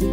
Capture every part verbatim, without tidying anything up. Hey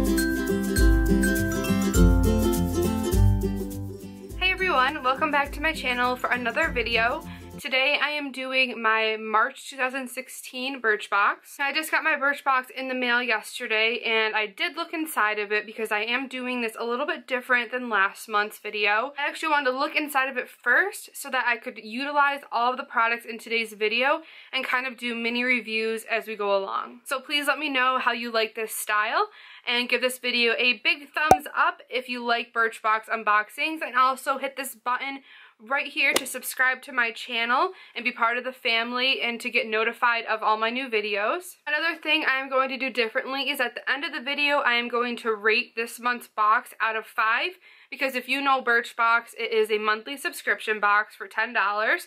everyone, welcome back to my channel for another video. Today I am doing my March two thousand sixteen Birchbox. I just got my Birchbox in the mail yesterday and I did look inside of it because I am doing this a little bit different than last month's video. I actually wanted to look inside of it first so that I could utilize all of the products in today's video and kind of do mini reviews as we go along. So please let me know how you like this style and give this video a big thumbs up if you like Birchbox unboxings, and also hit this button right here to subscribe to my channel and be part of the family and to get notified of all my new videos. Another thing I'm going to do differently is at the end of the video I am going to rate this month's box out of five, because if you know Birchbox, it is a monthly subscription box for ten dollars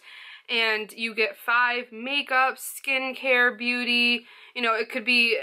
and you get five makeup, skincare, beauty, you know, it could be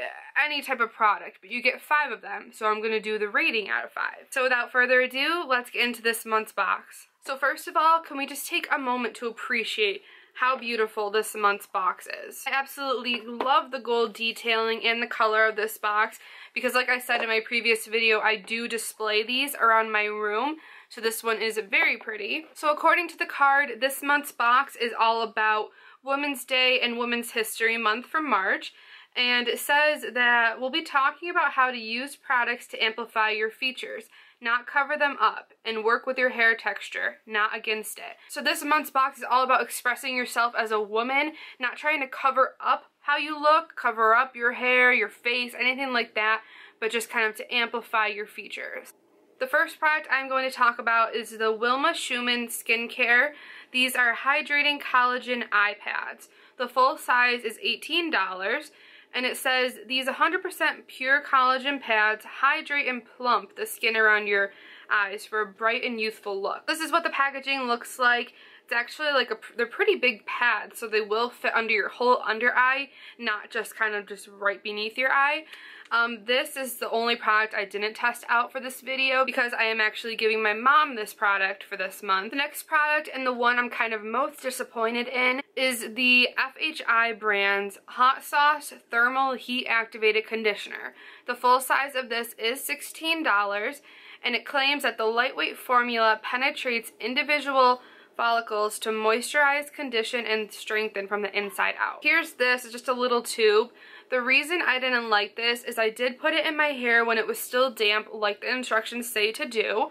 any type of product, but you get five of them. So I'm going to do the rating out of five. So without further ado, let's get into this month's box. So first of all, can we just take a moment to appreciate how beautiful this month's box is. I absolutely love the gold detailing and the color of this box because, like I said in my previous video, I do display these around my room. So this one is very pretty. So according to the card, this month's box is all about Women's Day and Women's History Month from March. And it says that we'll be talking about how to use products to amplify your features, not cover them up, and work with your hair texture, not against it. So this month's box is all about expressing yourself as a woman, not trying to cover up how you look, cover up your hair, your face, anything like that, but just kind of to amplify your features. The first product I'm going to talk about is the Wilma Schumann Skincare. These are hydrating collagen eye pads. The full size is eighteen dollars, and it says these one hundred percent pure collagen pads hydrate and plump the skin around your eyes for a bright and youthful look. This is what the packaging looks like. It's actually like a, they're pretty big pads, so they will fit under your whole under eye, not just kind of just right beneath your eye. Um, this is the only product I didn't test out for this video because I am actually giving my mom this product for this month. The next product, and the one I'm kind of most disappointed in, is the F H I brand's Hot Sauce Thermal Heat Activated Conditioner. The full size of this is sixteen dollars, and it claims that the lightweight formula penetrates individual follicles to moisturize, condition, and strengthen from the inside out. Here's this, it's just a little tube. The reason I didn't like this is I did put it in my hair when it was still damp, like the instructions say to do,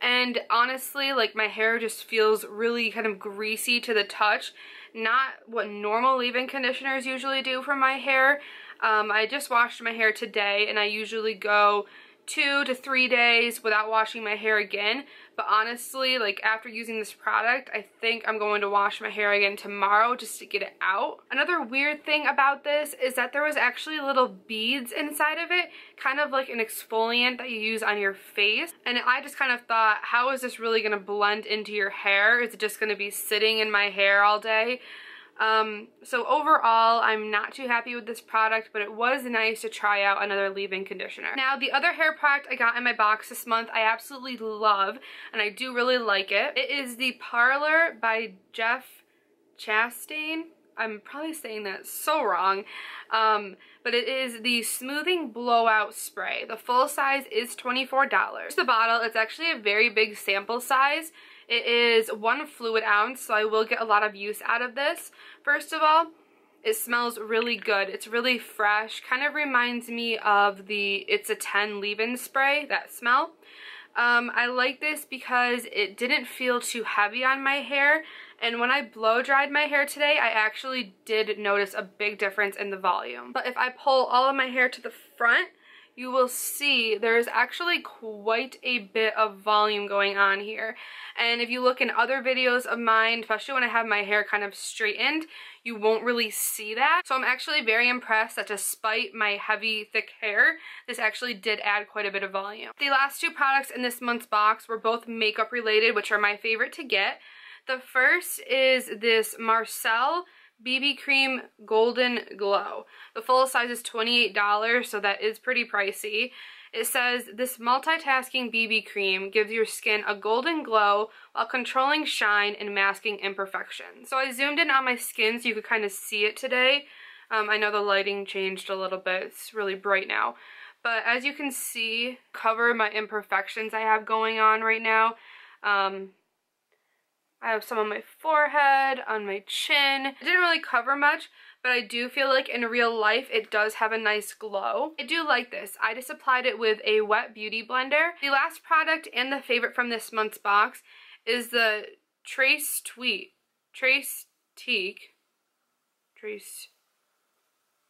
and honestly, like, my hair just feels really kind of greasy to the touch. Not what normal leave-in conditioners usually do for my hair. Um, I just washed my hair today, and I usually go two to three days without washing my hair again, but honestly, like, after using this product, I think I'm going to wash my hair again tomorrow just to get it out. Another weird thing about this is that there was actually little beads inside of it, kind of like an exfoliant that you use on your face, and I just kind of thought, how is this really going to blend into your hair? Is it just going to be sitting in my hair all day? Um, so overall, I'm not too happy with this product, but it was nice to try out another leave-in conditioner. Now, the other hair product I got in my box this month, I absolutely love, and I do really like it. It is the Parlor by Jeff Chastain. I'm probably saying that so wrong, um, but it is the Smoothing Blowout Spray. The full size is twenty-four dollars. The bottle, it's actually a very big sample size. It is one fluid ounce, so I will get a lot of use out of this. First of all, it smells really good. It's really fresh. Kind of reminds me of the It's a ten leave-in spray, that smell. Um, I like this because it didn't feel too heavy on my hair, and when I blow dried my hair today, I actually did notice a big difference in the volume. But if I pull all of my hair to the front, you will see there's actually quite a bit of volume going on here. And if you look in other videos of mine, especially when I have my hair kind of straightened, you won't really see that. So I'm actually very impressed that despite my heavy, thick hair, this actually did add quite a bit of volume. The last two products in this month's box were both makeup related, which are my favorite to get. The first is this Marcel B B Cream Golden Glow. The full size is twenty-eight dollars, so that is pretty pricey. It says, this multitasking B B cream gives your skin a golden glow while controlling shine and masking imperfections. So I zoomed in on my skin so you could kind of see it today. Um, I know the lighting changed a little bit. It's really bright now. But as you can see, cover my imperfections I have going on right now. Um, I have some on my forehead, on my chin. It didn't really cover much, but I do feel like in real life it does have a nice glow. I do like this. I just applied it with a wet beauty blender. The last product and the favorite from this month's box is the Trace Tweet. Trace Teak. Trace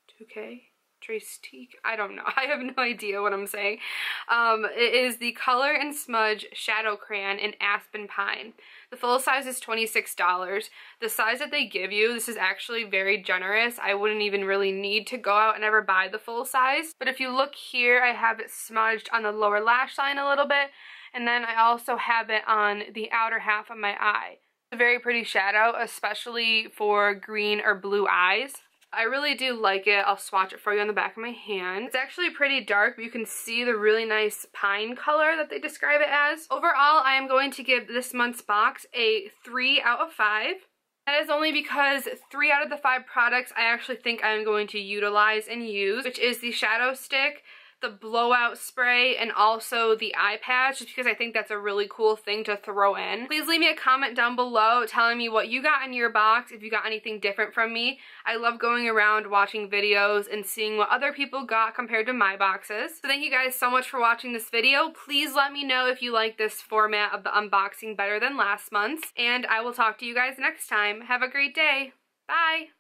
two K? Trace Teak? I don't know. I have no idea what I'm saying. Um, it is the Color and Smudge Shadow Crayon in Aspen Pine. The full size is twenty-six dollars. The size that they give you, this is actually very generous. I wouldn't even really need to go out and ever buy the full size. But if you look here, I have it smudged on the lower lash line a little bit. And then I also have it on the outer half of my eye. A very pretty shadow, especially for green or blue eyes. I really do like it. I'll swatch it for you on the back of my hand. It's actually pretty dark, but you can see the really nice pine color that they describe it as. Overall, I am going to give this month's box a three out of five. That is only because three out of the five products I actually think I'm going to utilize and use, which is the shadow stick, the blowout spray, and also the eye patch, just because I think that's a really cool thing to throw in. Please leave me a comment down below telling me what you got in your box, if you got anything different from me. I love going around watching videos and seeing what other people got compared to my boxes. So thank you guys so much for watching this video. Please let me know if you like this format of the unboxing better than last month's, and I will talk to you guys next time. Have a great day. Bye!